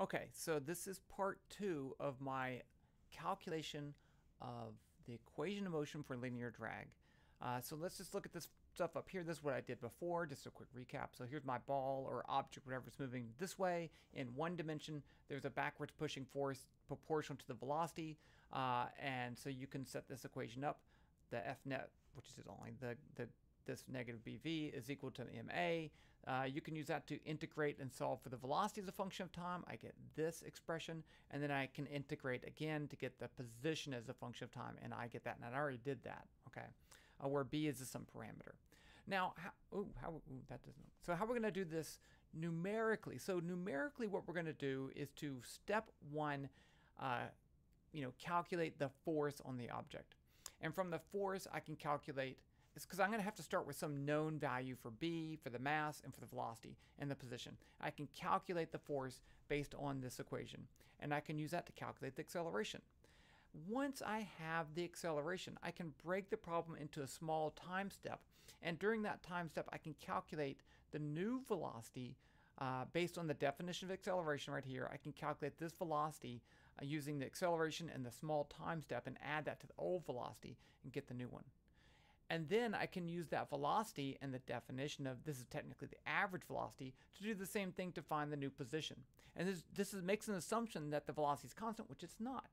Okay, so this is part two of my calculation of the equation of motion for linear drag. So let's just look at this stuff up here. This is what I did before, just a quick recap. So here's my ball or object, whatever's moving this way in one dimension. There's a backwards pushing force proportional to the velocity. And so you can set this equation up. The F net, which is only this negative BV, is equal to MA. You can use that to integrate and solve for the velocity as a function of time. I get this expression, and then I can integrate again to get the position as a function of time, and I get that, and I already did that, okay, where B is just some parameter. Now, how we're going to do this numerically. So numerically, what we're going to do is to step one, calculate the force on the object. And from the force, I can calculate, it's because I'm going to have to start with some known value for B, for the mass, and for the velocity, and the position. I can calculate the force based on this equation, and I can use that to calculate the acceleration. Once I have the acceleration, I can break the problem into a small time step, and during that time step, I can calculate the new velocity based on the definition of acceleration right here. I can calculate this velocity using the acceleration and the small time step and add that to the old velocity and get the new one. And then I can use that velocity and the definition of, this is technically the average velocity, to do the same thing to find the new position. And this makes an assumption that the velocity is constant, which it's not.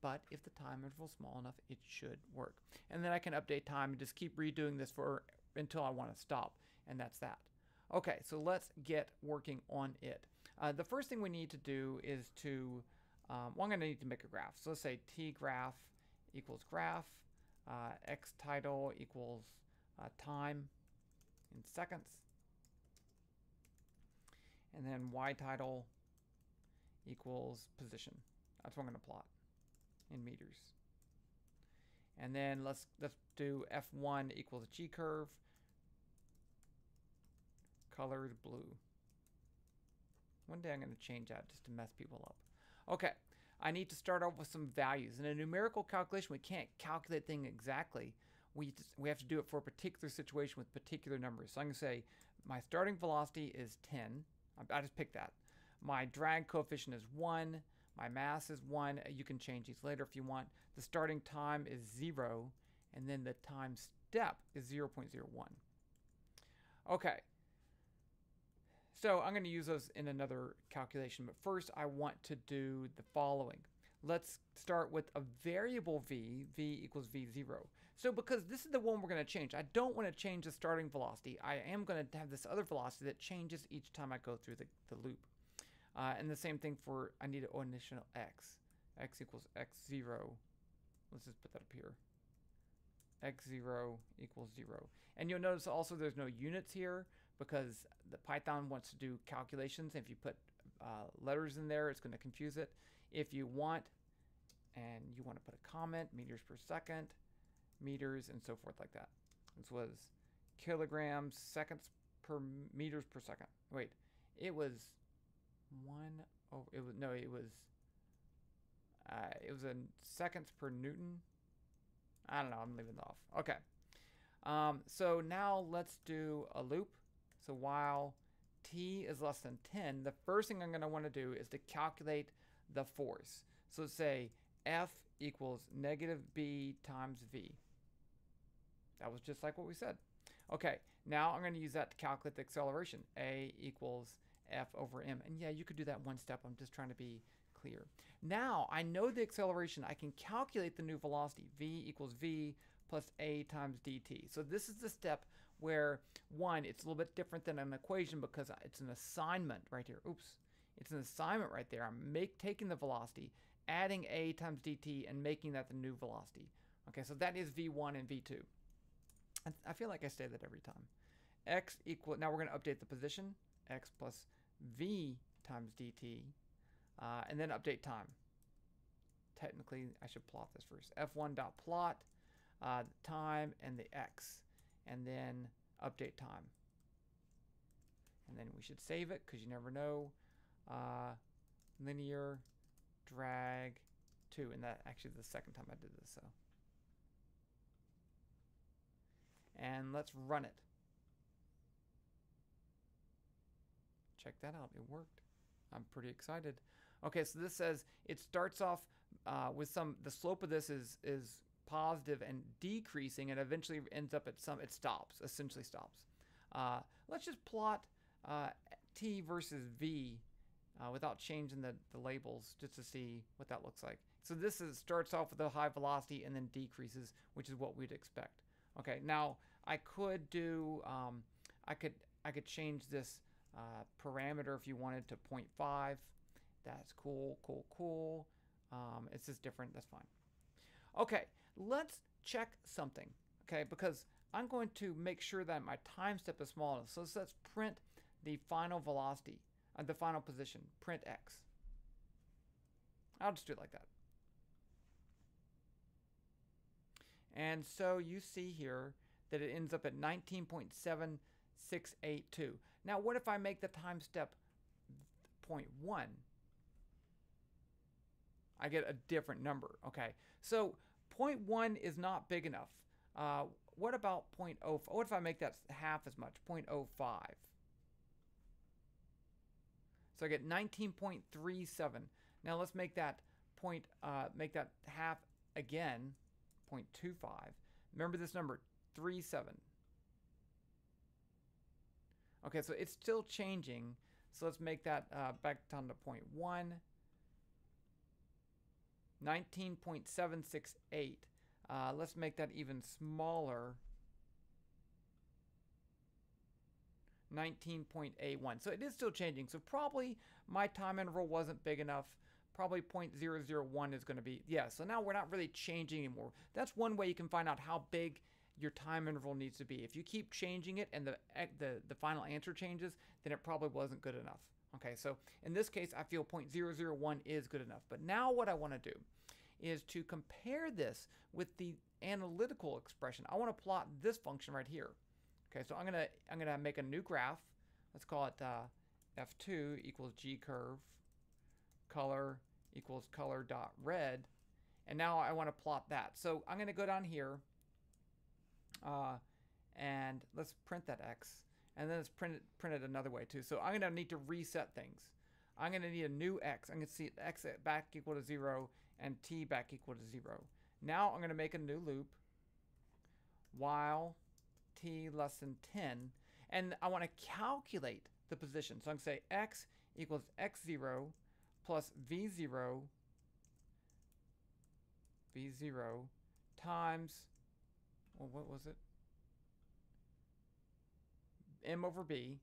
But if the time interval is small enough, it should work. And then I can update time and just keep redoing this until I want to stop. And that's that. Okay, so let's get working on it. The first thing we need to do is to, I'm going to need to make a graph. So let's say T graph equals graph. X title equals time in seconds, and then Y title equals position. That's what I'm going to plot in meters. And then let's do F1 equals G curve, colored blue. One day I'm going to change that just to mess people up. Okay. I need to start off with some values. In a numerical calculation, we can't calculate things exactly. We have to do it for a particular situation with particular numbers. So I'm going to say my starting velocity is 10. I just picked that. My drag coefficient is 1. My mass is 1. You can change these later if you want. The starting time is 0. And then the time step is 0.01. Okay. So I'm going to use those in another calculation, but first I want to do the following. Let's start with a variable v, v equals v0. So because this is the one we're going to change, I don't want to change the starting velocity. I am going to have this other velocity that changes each time I go through the loop. And the same thing for, I need an initial x. X equals x0. Let's just put that up here. x0 equals 0. And you'll notice also there's no units here because the Python wants to do calculations. If you put letters in there, it's going to confuse it. If you want, and you want to put a comment, meters per second, meters, and so forth like that. This was kilograms, seconds per meters per second. Wait, it was one over, it was, no, it was in seconds per Newton. I don't know, I'm leaving it off. Okay. So now let's do a loop. So while t is less than 10, the first thing I'm going to want to do is to calculate the force. So let's say F equals negative B times V. That was just like what we said. Okay, now I'm going to use that to calculate the acceleration. A equals F over M. And yeah, you could do that one step. I'm just trying to be clear. Now I know the acceleration. I can calculate the new velocity. V equals V plus A times dt. So this is the step where, one, it's a little bit different than an equation because it's an assignment right here. Oops. It's an assignment right there. I'm taking the velocity, adding A times dt, and making that the new velocity. Okay, so that is V1 and V2. I feel like I say that every time. X equal, now we're going to update the position. X plus V times dt. And then update time. Technically, I should plot this first. F1 dot plot time and the x, and then update time. And then we should save it because you never know. Linear drag 2, and that actually is the second time I did this. So, and let's run it. Check that out. It worked. I'm pretty excited. Okay, so this says it starts off with some, the slope of this is positive and decreasing, and eventually ends up at some, it stops, essentially stops. Let's just plot t versus v without changing the labels, just to see what that looks like. So this is, starts off with a high velocity and then decreases, which is what we'd expect. Okay, now I could do, I could change this parameter if you wanted to 0.5. That's cool, cool, cool. It's just different, that's fine. Okay, let's check something, okay, because I'm going to make sure that my time step is small enough. So let's print the final velocity, the final position, print x. I'll just do it like that. And so you see here that it ends up at 19.7682. Now what if I make the time step 0.1? I get a different number. Okay, so 0.1 is not big enough. What about 0.05? What if I make that half as much, 0.05? So I get 19.37. Now let's make that make that half again, 0.25. Remember this number, 37. Okay, so it's still changing. So let's make that back down to 0.1. 19.768. Let's make that even smaller. 19.81. So it is still changing. So probably my time interval wasn't big enough. Probably 0.001 is going to be, yeah, so now we're not really changing anymore. That's one way you can find out how big your time interval needs to be. If you keep changing it and the final answer changes, then it probably wasn't good enough. Okay, so in this case, I feel 0.001 is good enough. But now what I want to do is to compare this with the analytical expression. I want to plot this function right here. Okay, so I'm gonna make a new graph. Let's call it f2 equals g curve, color equals color dot red, and now I want to plot that. So I'm going to go down here, and let's print that x, and then let's print it another way too. So I'm going to need to reset things. I'm going to need a new x. I'm going to see x back equal to 0 and t back equal to 0. Now I'm going to make a new loop while t less than 10, and I want to calculate the position. So I'm going to say x equals x0 plus v0 times, well, what was it? M over b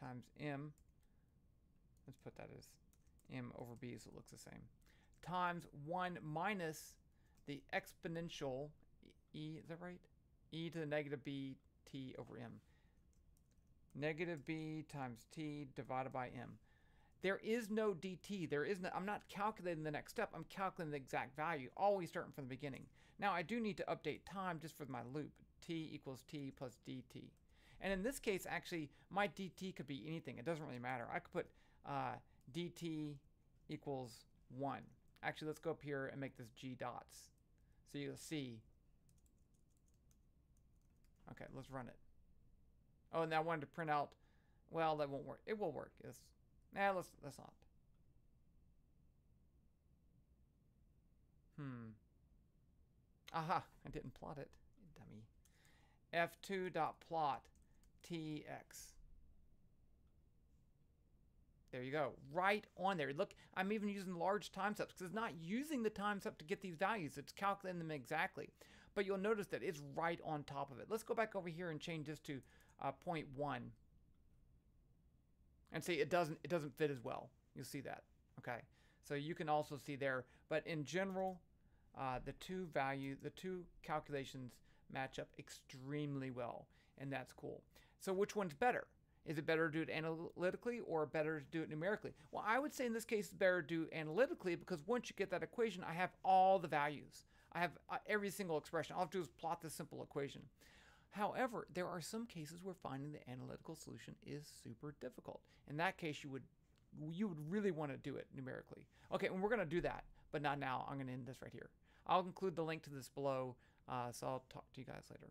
times m. Let's put that as m over b so it looks the same. Times 1 minus the exponential e, is that right? E to the negative b t over m. Negative b times t divided by m. There is no dt. There isn't. I'm not calculating the next step. I'm calculating the exact value. Always starting from the beginning. Now I do need to update time just for my loop. T equals t plus dt. And in this case, actually, my dt could be anything. It doesn't really matter. I could put dt equals 1. Actually, let's go up here and make this g dots. So you'll see. Okay, let's run it. Oh, and I wanted to print out. Well, that won't work. It will work. It's, nah, let's not. Aha, I didn't plot it, dummy. F2 dot plot tx. There you go, right on there. Look, I'm even using large time steps because it's not using the time step to get these values. It's calculating them exactly. But you'll notice that it's right on top of it. Let's go back over here and change this to 0.1. And see, it doesn't fit as well. You'll see that. Okay, so you can also see there. But in general, the two calculations match up extremely well, and that's cool. So which one's better? Is it better to do it analytically or better to do it numerically? Well, I would say in this case, it's better to do analytically because once you get that equation, I have all the values. I have every single expression. All I have to do is plot this simple equation. However, there are some cases where finding the analytical solution is super difficult. In that case, you would really want to do it numerically. Okay, and we're going to do that, but not now. I'm going to end this right here. I'll include the link to this below, so I'll talk to you guys later.